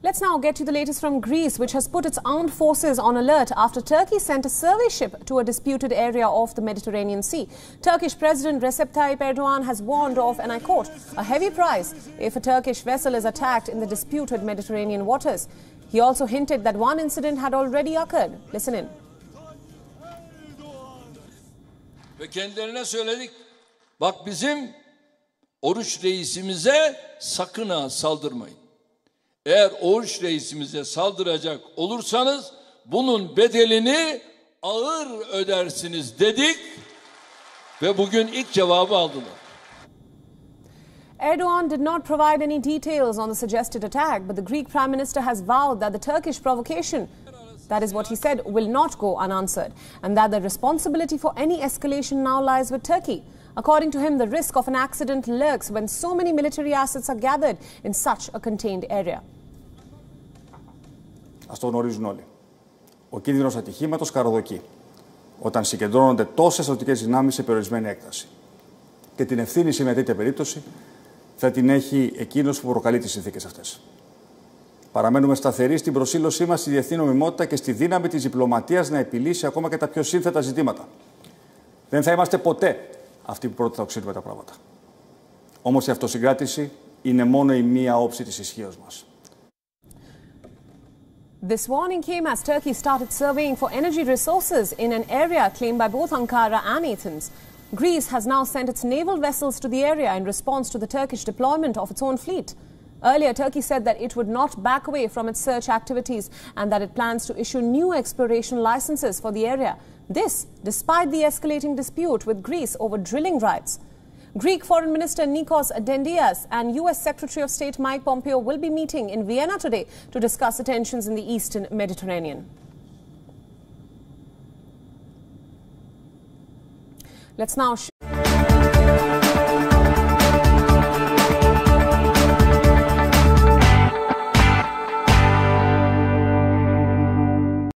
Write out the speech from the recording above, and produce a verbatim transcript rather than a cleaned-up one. Let's now get to the latest from Greece, which has put its armed forces on alert after Turkey sent a survey ship to a disputed area of the Mediterranean Sea. Turkish President Recep Tayyip Erdoğan has warned of, and I quote, a heavy price if a Turkish vessel is attacked in the disputed Mediterranean waters. He also hinted that one incident had already occurred. Listen in. Ve kendilerine söyledik, bak bizim Oruç reisimize sakın ha saldırmayın. Eğer Oruç reisimize saldıracak olursanız bunun bedelini ağır ödersiniz dedik ve bugün ilk cevabı aldılar. Erdogan did not provide any details on the suggested attack, but the Greek Prime Minister has vowed that the Turkish provocation, that is what he said, will not go unanswered, and that the responsibility for any escalation now lies with Turkey. According to him, the risk of an accident lurks when so many military assets are gathered in such a contained area. Ας το γνωρίζουν όλοι. Ο κίνδυνος ατυχήματος καροδοκεί όταν συγκεντρώνονται τόσες στρατιωτικές δυνάμεις σε περιορισμένη έκταση. Και την ευθύνη σε μια τέτοια περίπτωση θα την έχει εκείνος που προκαλεί τις συνθήκες αυτές. Παραμένουμε σταθεροί στην προσήλωσή μας στη διεθνή νομιμότητα και στη δύναμη της διπλωματίας να επιλύσει ακόμα και τα πιο σύνθετα ζητήματα. Δεν θα είμαστε ποτέ αυτοί που πρώτα θα οξύνουμε τα πράγματα. Όμως η αυτοσυγκράτηση είναι μόνο η μία όψη της ισχύως μας. This warning came as Turkey started surveying for energy resources in an area claimed by both Ankara and Athens. Greece has now sent its naval vessels to the area in response to the Turkish deployment of its own fleet. Earlier, Turkey said that it would not back away from its search activities and that it plans to issue new exploration licenses for the area. This, despite the escalating dispute with Greece over drilling rights. Greek Foreign Minister Nikos Dendias and U S Secretary of State Mike Pompeo will be meeting in Vienna today to discuss the tensions in the eastern Mediterranean. Let's now